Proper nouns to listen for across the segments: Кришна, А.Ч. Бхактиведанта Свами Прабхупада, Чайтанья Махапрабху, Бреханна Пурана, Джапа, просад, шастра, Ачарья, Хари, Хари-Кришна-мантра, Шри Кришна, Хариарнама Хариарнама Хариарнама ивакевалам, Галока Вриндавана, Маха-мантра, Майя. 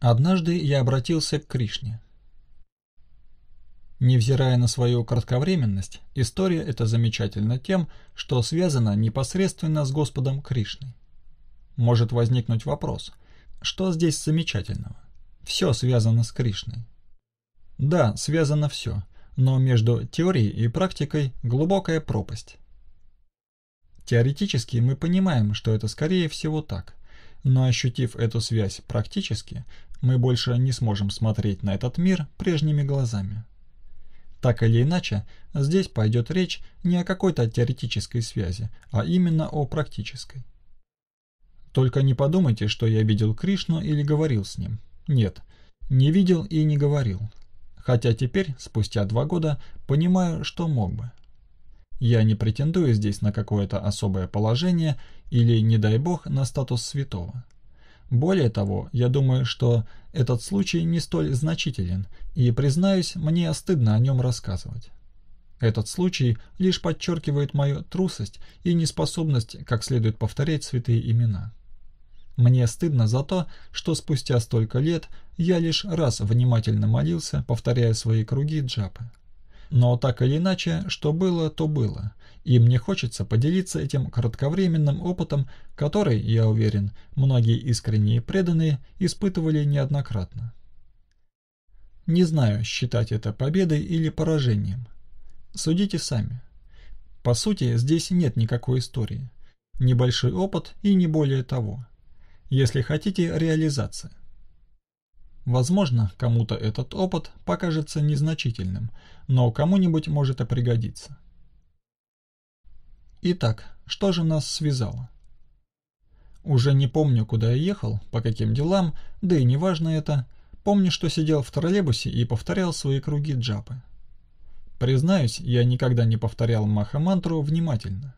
Однажды я обратился к Кришне. Невзирая на свою кратковременность, история эта замечательна тем, что связана непосредственно с Господом Кришной. Может возникнуть вопрос, что здесь замечательного? Все связано с Кришной. Да, связано все, но между теорией и практикой глубокая пропасть. Теоретически мы понимаем, что это скорее всего так, но ощутив эту связь практически, мы больше не сможем смотреть на этот мир прежними глазами. Так или иначе, здесь пойдет речь не о какой-то теоретической связи, а именно о практической. Только не подумайте, что я видел Кришну или говорил с ним. Нет, не видел и не говорил. Хотя теперь, спустя 2 года, понимаю, что мог бы. Я не претендую здесь на какое-то особое положение или, не дай бог, на статус святого. Более того, я думаю, что этот случай не столь значителен, и, признаюсь, мне стыдно о нем рассказывать. Этот случай лишь подчеркивает мою трусость и неспособность как следует повторять святые имена. Мне стыдно за то, что спустя столько лет я лишь раз внимательно молился, повторяя свои круги джапы. Но так или иначе, что было, то было, и мне хочется поделиться этим кратковременным опытом, который, я уверен, многие искренние преданные испытывали неоднократно. Не знаю, считать это победой или поражением. Судите сами. По сути, здесь нет никакой истории. Небольшой опыт и не более того. Если хотите, реализация. Возможно, кому-то этот опыт покажется незначительным, но кому-нибудь может и пригодиться. Итак, что же нас связало? Уже не помню, куда я ехал, по каким делам, да и не важно это. Помню, что сидел в троллейбусе и повторял свои круги джапы. Признаюсь, я никогда не повторял маха-мантру внимательно.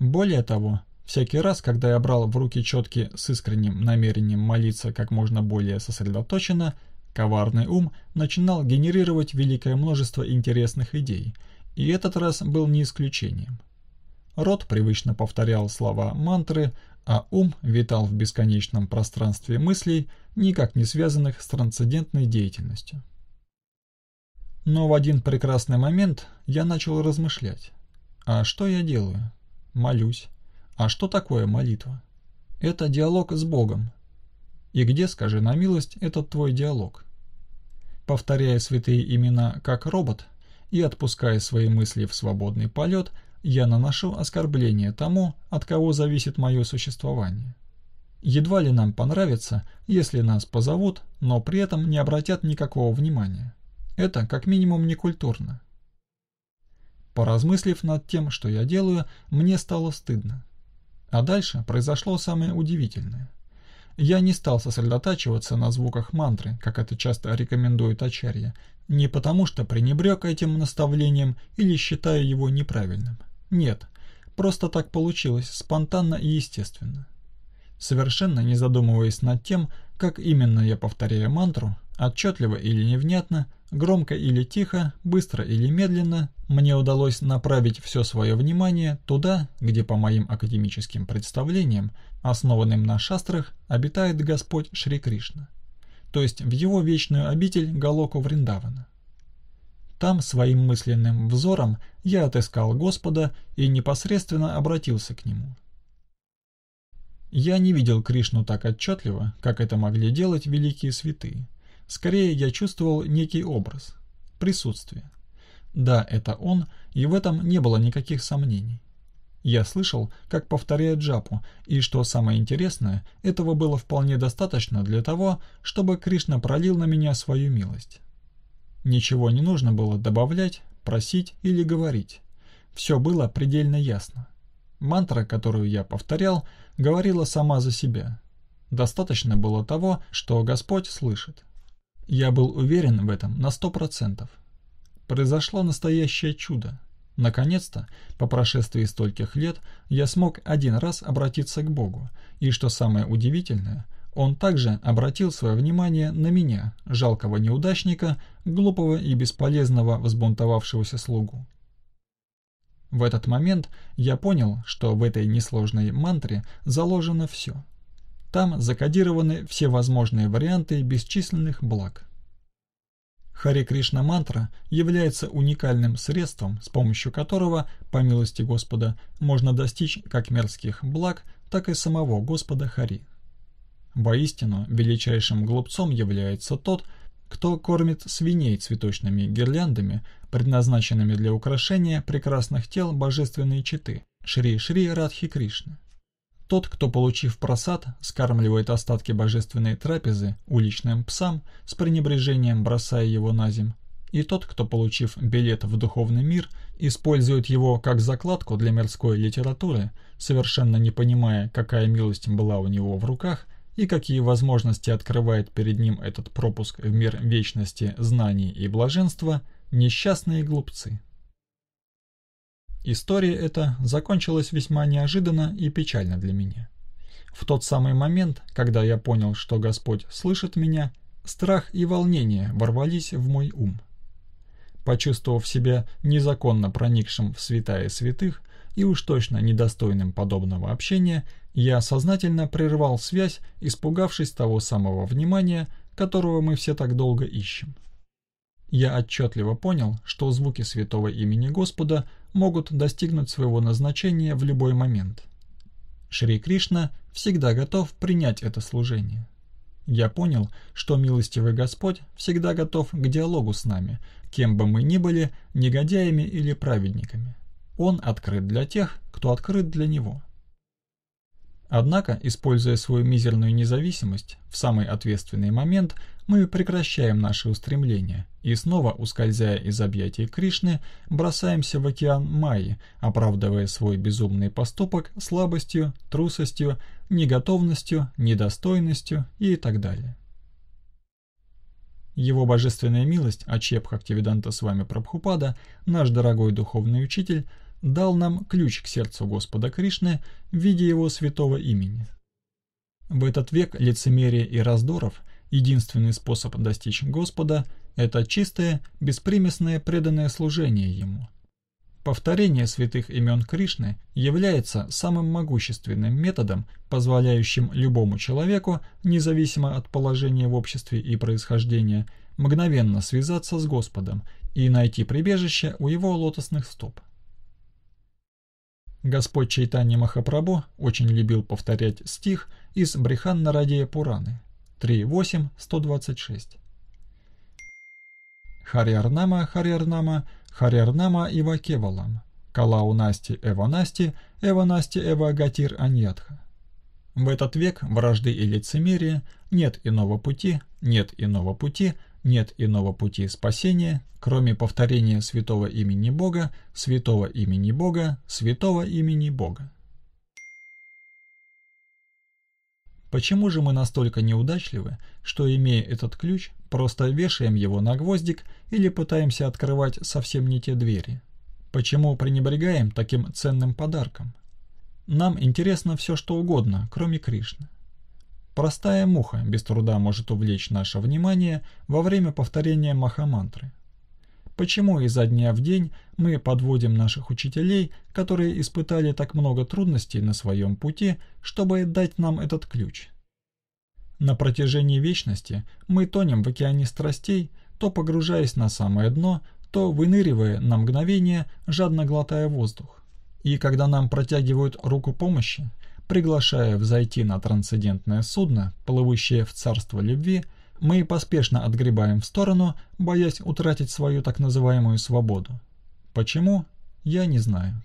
Более того, всякий раз, когда я брал в руки четки с искренним намерением молиться как можно более сосредоточенно, коварный ум начинал генерировать великое множество интересных идей, и этот раз был не исключением. Рот привычно повторял слова мантры, а ум витал в бесконечном пространстве мыслей, никак не связанных с трансцендентной деятельностью. Но в один прекрасный момент я начал размышлять. А что я делаю? Молюсь. А что такое молитва? Это диалог с Богом. И где, скажи на милость, этот твой диалог? Повторяя святые имена как робот и отпуская свои мысли в свободный полет, я наношу оскорбление тому, от кого зависит мое существование. Едва ли нам понравится, если нас позовут, но при этом не обратят никакого внимания. Это как минимум некультурно. Поразмыслив над тем, что я делаю, мне стало стыдно. А дальше произошло самое удивительное. Я не стал сосредотачиваться на звуках мантры, как это часто рекомендует Ачарья, не потому что пренебрег этим наставлением или считаю его неправильным. Нет, просто так получилось, спонтанно и естественно. Совершенно не задумываясь над тем, как именно я повторяю мантру, отчетливо или невнятно, громко или тихо, быстро или медленно, мне удалось направить все свое внимание туда, где по моим академическим представлениям, основанным на шастрах, обитает Господь Шри Кришна, то есть в его вечную обитель Галоку Вриндавана. Там своим мысленным взором я отыскал Господа и непосредственно обратился к Нему. Я не видел Кришну так отчетливо, как это могли делать великие святые. Скорее, я чувствовал некий образ, присутствие. Да, это он, и в этом не было никаких сомнений. Я слышал, как повторяет джапу, и, что самое интересное, этого было вполне достаточно для того, чтобы Кришна пролил на меня свою милость. Ничего не нужно было добавлять, просить или говорить. Все было предельно ясно. Мантра, которую я повторял, говорила сама за себя. Достаточно было того, что Господь слышит. Я был уверен в этом на 100%. Произошло настоящее чудо. Наконец-то, по прошествии стольких лет, я смог один раз обратиться к Богу, и, что самое удивительное, Он также обратил свое внимание на меня, жалкого неудачника, глупого и бесполезного взбунтовавшегося слугу. В этот момент я понял, что в этой несложной мантре заложено все. Там закодированы все возможные варианты бесчисленных благ. Хари-Кришна-мантра является уникальным средством, с помощью которого, по милости Господа, можно достичь как мирских благ, так и самого Господа Хари. Воистину, величайшим глупцом является тот, кто кормит свиней цветочными гирляндами, предназначенными для украшения прекрасных тел божественной четы Шри-Шри Радхи Кришны. Тот, кто, получив просад, скармливает остатки божественной трапезы уличным псам, с пренебрежением бросая его на землю. И тот, кто, получив билет в духовный мир, использует его как закладку для мирской литературы, совершенно не понимая, какая милость была у него в руках и какие возможности открывает перед ним этот пропуск в мир вечности, знаний и блаженства, несчастные глупцы. История эта закончилась весьма неожиданно и печально для меня. В тот самый момент, когда я понял, что Господь слышит меня, страх и волнение ворвались в мой ум. Почувствовав себя незаконно проникшим в святая святых и уж точно недостойным подобного общения, я сознательно прервал связь, испугавшись того самого внимания, которого мы все так долго ищем. Я отчетливо понял, что звуки святого имени Господа могут достигнуть своего назначения в любой момент. Шри Кришна всегда готов принять это служение. Я понял, что милостивый Господь всегда готов к диалогу с нами, кем бы мы ни были, негодяями или праведниками. Он открыт для тех, кто открыт для Него. Однако, используя свою мизерную независимость, в самый ответственный момент мы прекращаем наши устремления и, снова ускользая из объятий Кришны, бросаемся в океан Майи, оправдывая свой безумный поступок слабостью, трусостью, неготовностью, недостойностью и так далее. Его божественная милость, А.Ч. Бхактиведанта Свами Прабхупада, наш дорогой духовный учитель, дал нам ключ к сердцу Господа Кришны в виде Его святого имени. В этот век лицемерия и раздоров единственный способ достичь Господа – это чистое, беспримесное преданное служение Ему. Повторение святых имен Кришны является самым могущественным методом, позволяющим любому человеку, независимо от положения в обществе и происхождения, мгновенно связаться с Господом и найти прибежище у Его лотосных стоп. Господь Чайтанья Махапрабху очень любил повторять стих из Бреханна Пураны 3.8.126. Хариарнама Хариарнама Хариарнама ивакевалам Калау Насти Эва Насти Эва Насти Эва Гатир Аньятха. В этот век вражды и лицемерия нет иного пути, нет иного пути, нет иного пути спасения, кроме повторения святого имени Бога, святого имени Бога, святого имени Бога. Почему же мы настолько неудачливы, что, имея этот ключ, просто вешаем его на гвоздик или пытаемся открывать совсем не те двери? Почему пренебрегаем таким ценным подарком? Нам интересно все, что угодно, кроме Кришны. Простая муха без труда может увлечь наше внимание во время повторения маха-мантры. Почему изо дня в день мы подводим наших учителей, которые испытали так много трудностей на своем пути, чтобы дать нам этот ключ? На протяжении вечности мы тонем в океане страстей, то погружаясь на самое дно, то выныривая на мгновение, жадно глотая воздух. И когда нам протягивают руку помощи, приглашая взойти на трансцендентное судно, плывущее в царство любви, мы поспешно отгребаем в сторону, боясь утратить свою так называемую свободу. Почему? Я не знаю.